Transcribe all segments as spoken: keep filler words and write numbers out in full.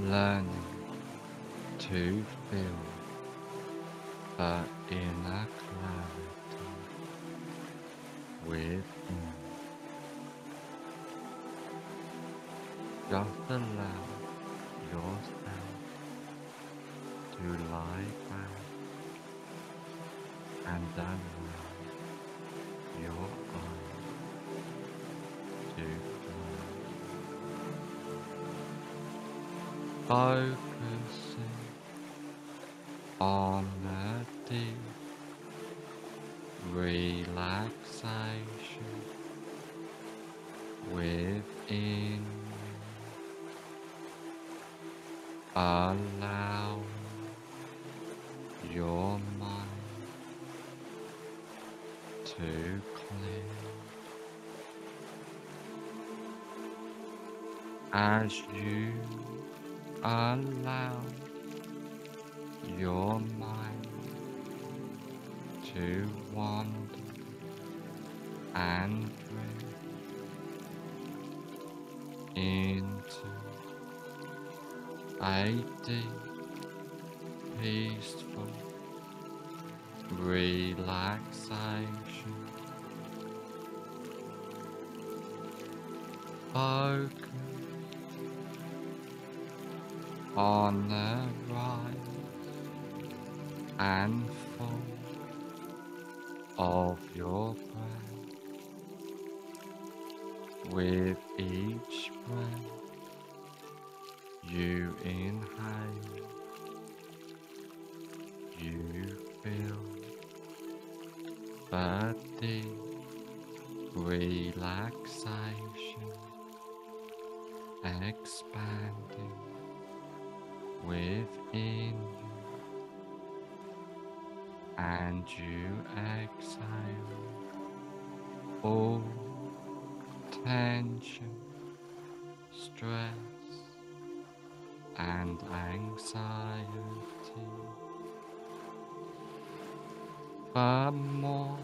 learning to feel the inner clarity within. Just allow yourself to lie back and unwind your eyes to close, focusing on a deep relaxation within you. Allow your mind to clear as you allow your mind to wander and drift into a deep, peaceful relaxation. Focus on the rise and fall of your breath. With each breath you inhale, you feel the deep relaxation expanding within you, and you exhale all tension, stress and anxiety. The more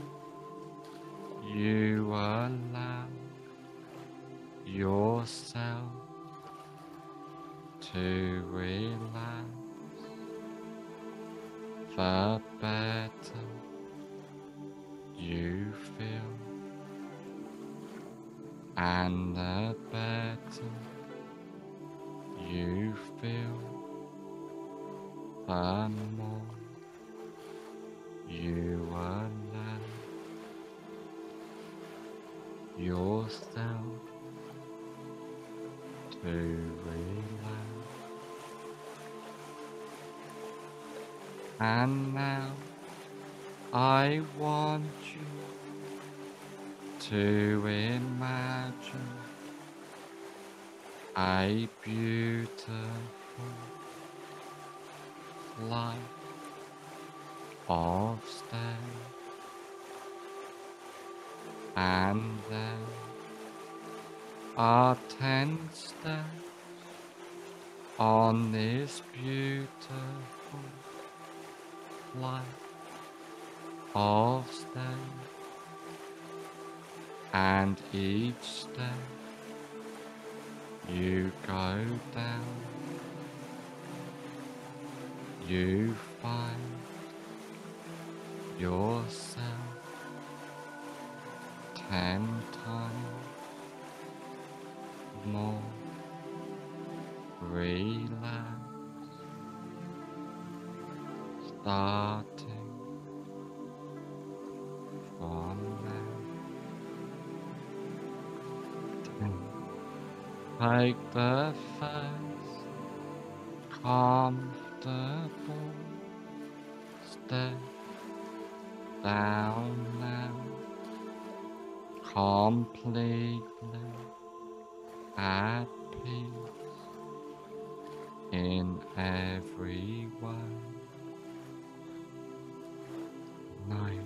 you allow yourself to relax, the better you feel, and the better you feel, the more you allow yourself to relax. And now I want you to imagine a beautiful flight of stairs, and there are ten steps on this beautiful flight of stairs, and each step you go down, you find yourself ten times more relaxed, starting from now. Ten. Take the first comfortable step down now, completely at peace in every way. Nine.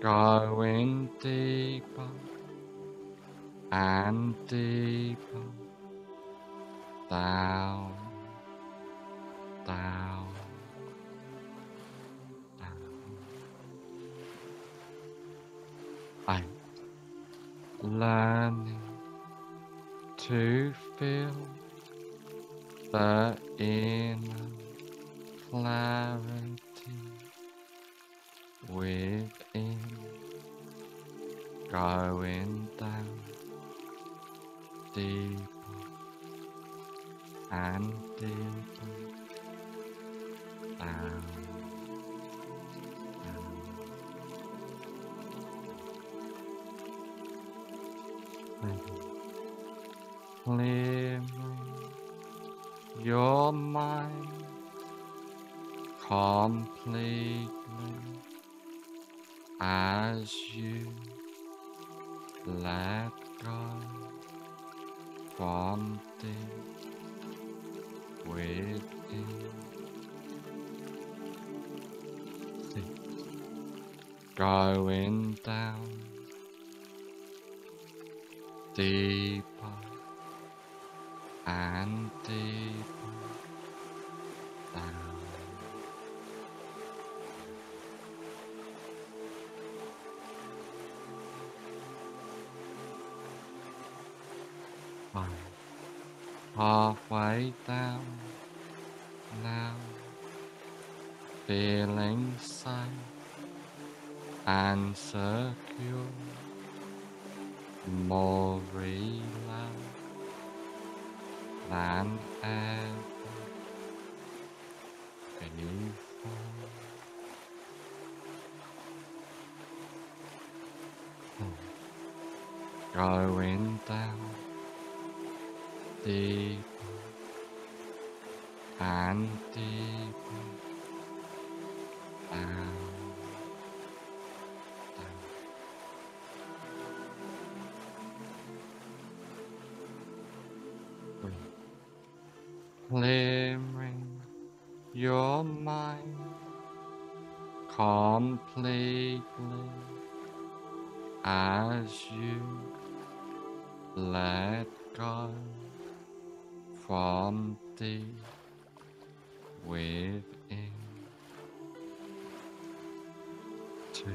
Going deeper and deeper down, down, down. Eight. Learning to feel The inner clarity within, going down deeper and deeper down. Clearing your mind completely as you let go from deep within. Six. Going down deeper and deeper down. Five. Halfway down now, feeling safe and secure, more relaxed than ever before. Going down deeper and deeper down. Clearing your mind completely as you let go from deep within. Two.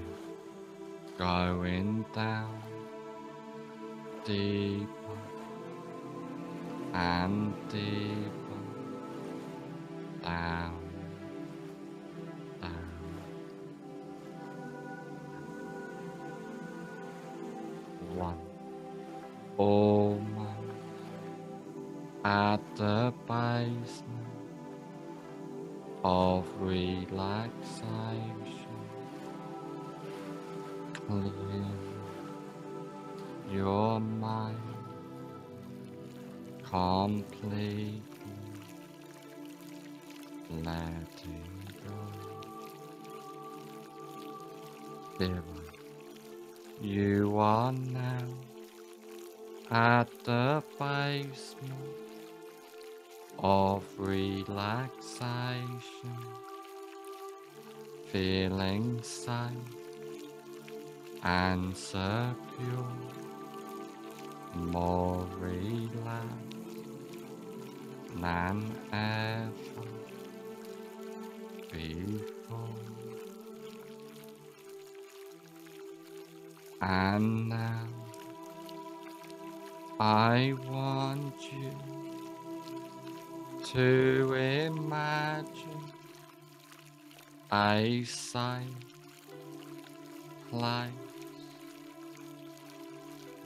Going down deeper and deeper down, down. One. Almost at the basement of relaxation, clear your mind completely. Letting go. Zero. You are now at the basement of relaxation, feeling safe and secure, more relaxed than ever before. And now I want you to imagine a safe place.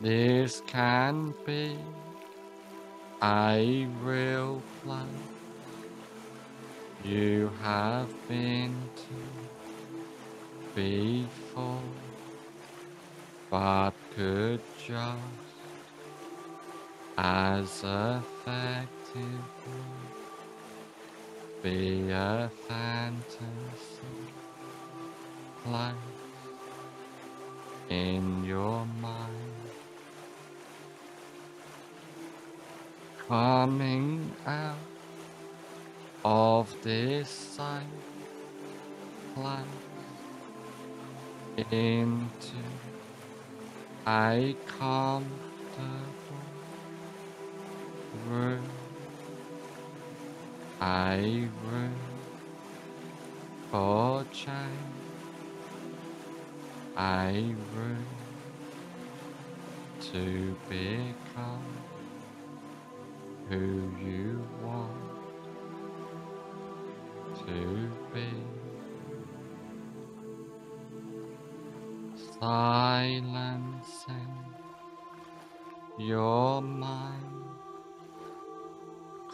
This can be a real place you have been to before, but could just as effectively be a fantasy place in your mind. Coming out of this safe place into a comfortable room, a room for change, a room to become who you want surface, silencing your mind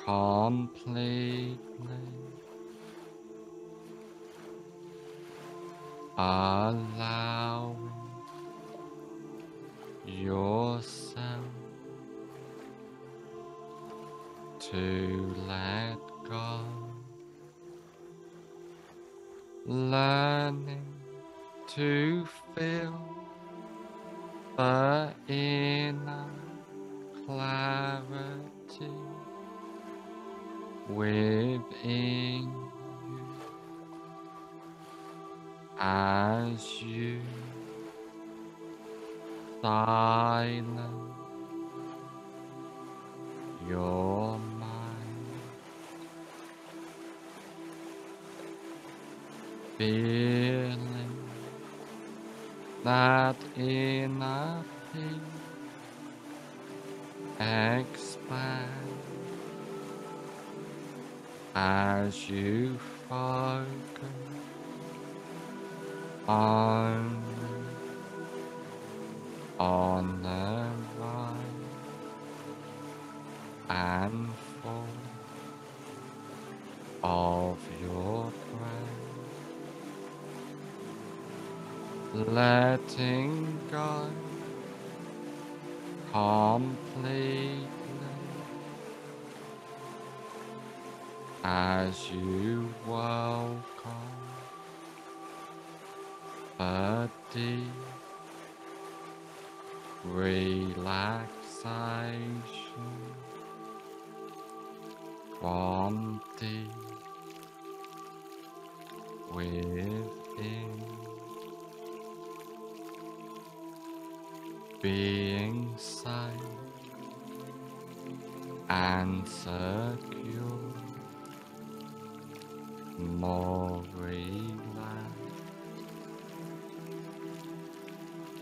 completely. Allowing yourself to let go, learning to feel the inner clarity within. As you silence your mind, feeling that inner peace expand as you focus only on the rise and fall of your breath, letting go completely as you welcome a deep relaxation from deep within, being safe and secure, more relaxed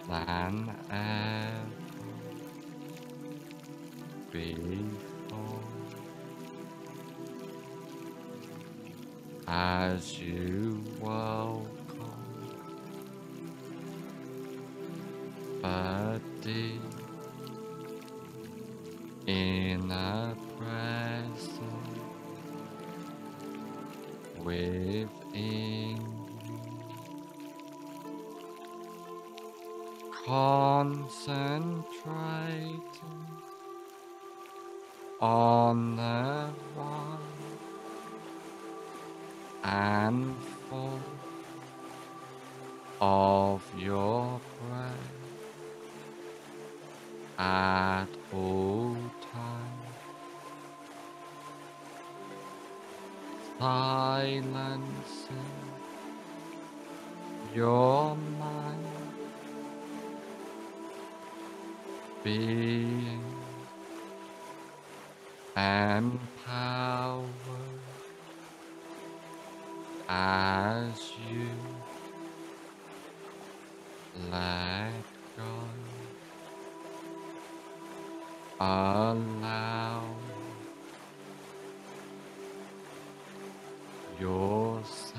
than ever before, as you welcome a deep inner presence within. Concentrating on the rise and fall of your breath at all times, silencing your mind. Being empowered as you let go, allow yourself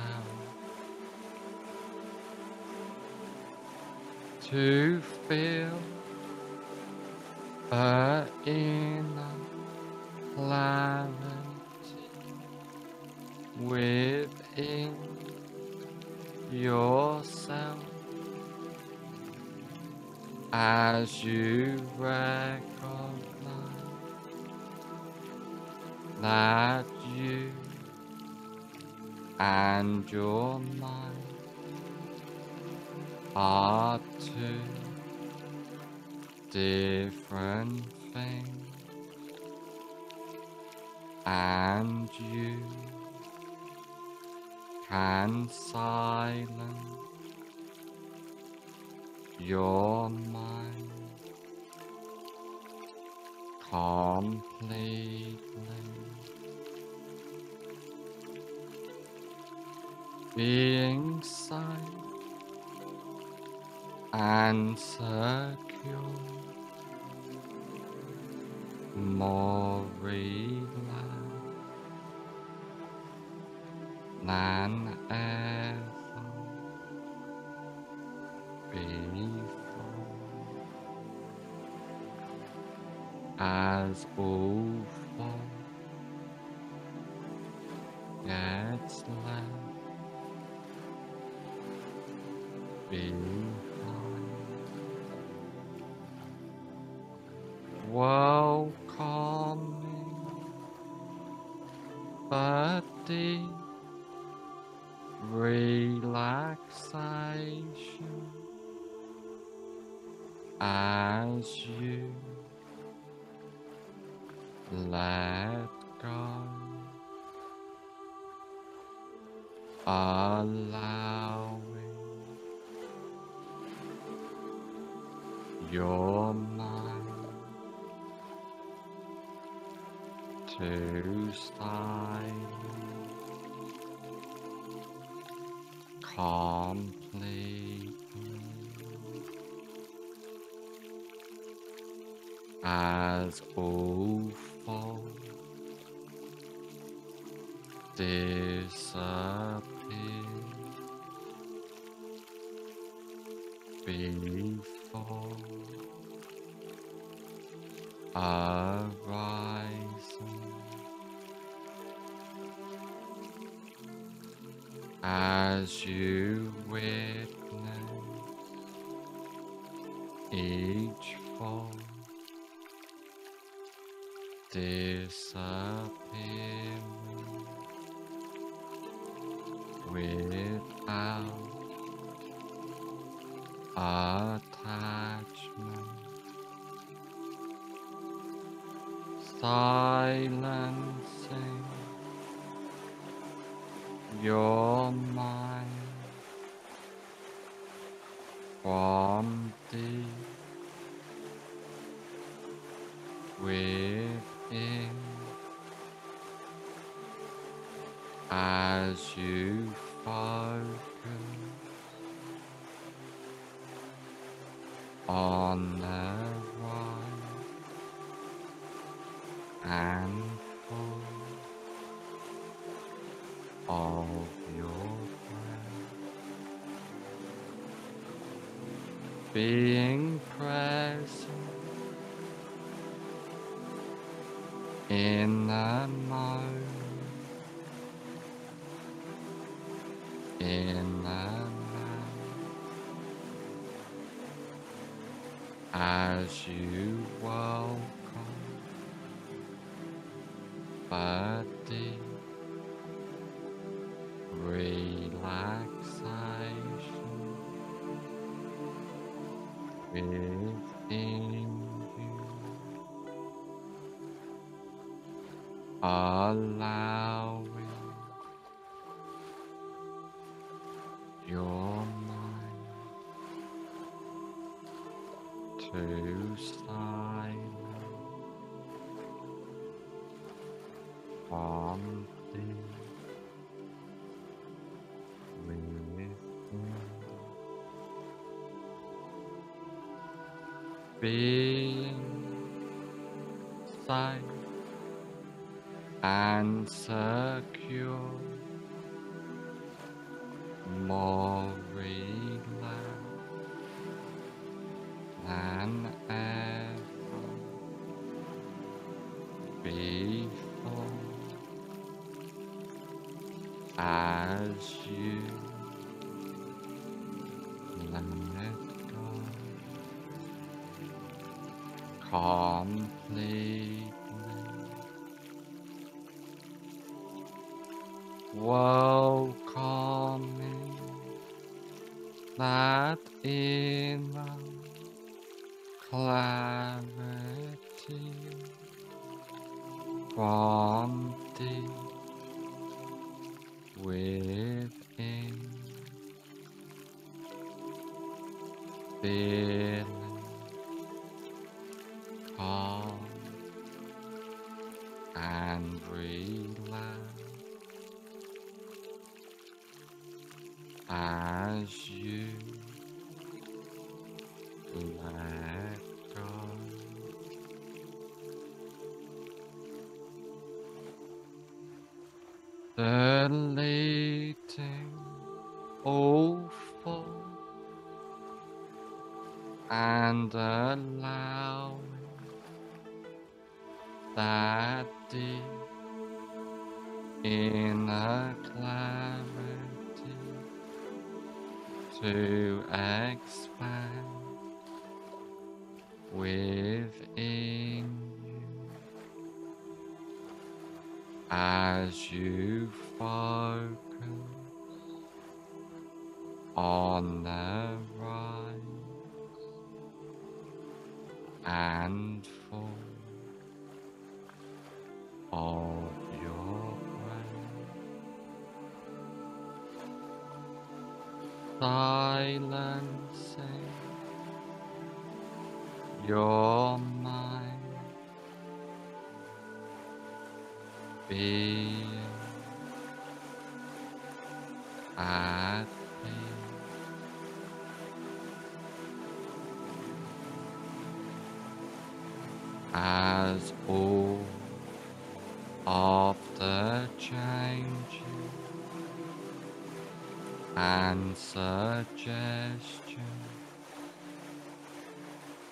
to feel the inner clarity within yourself as you recognize that you and your mind are two different things, and you can silence your mind completely, being silent and secure, more relaxed 난 에서 베이소 as over gets left behind welcoming body relaxation as you let go, allowing your mind to silence completely as all thoughts disappear before arising as you witness each form disappearing without attachment, silencing your mind from deep within as you focus on the rise and fall of your breath, being present in the moment, in the now, as you welcome body relaxation within you, allowing your mind to silence from this being safe and secure, more relaxed than ever before as you let completely welcoming that inner clarity from deep within, feeling calm and relaxed as you let go. The leaves awful and allowing that deep inner clarity to expand within you as you focus on the rise and fall of your breath, silencing your mind, being at peace as all of the changes and suggestions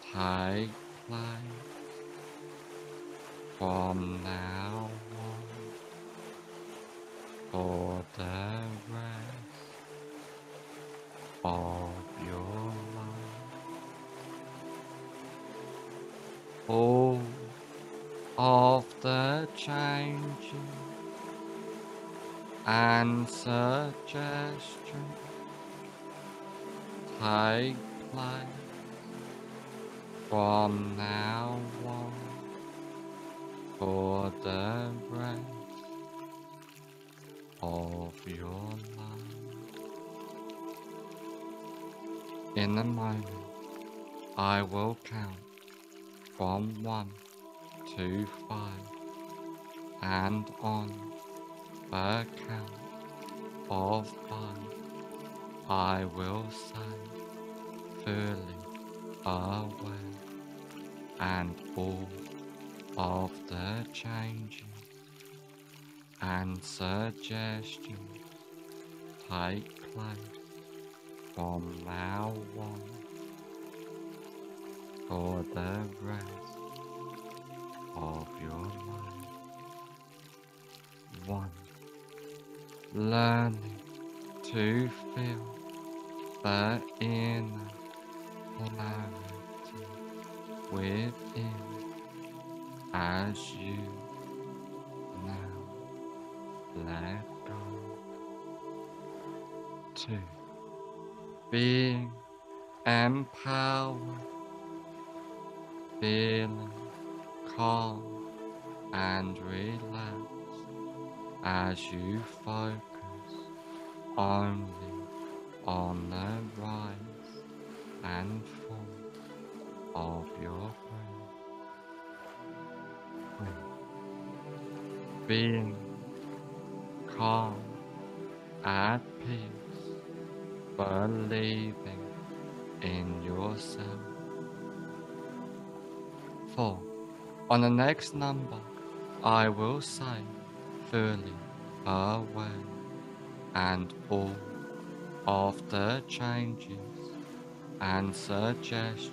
take place from now on for the rest of your life. All of the changes and suggestions take place from now on for the rest of your life. In a moment, I will count from one to five, and on the count of five, I will say fully aware and all of the changes and suggestions take place from now on for the rest of your life. One, learning to feel the inner clarity within as you now let go. Two, being empowered, feeling calm and relaxed as you focus only on the rise and fall of your breath. Being calm, at peace, believing in yourself. Four, on the next number, I will say fully aware and all of the changes and suggestions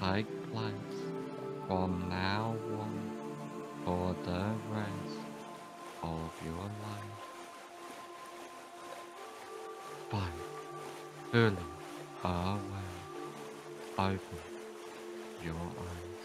take place from now on for the rest of your life. Five, fully aware, open your eyes.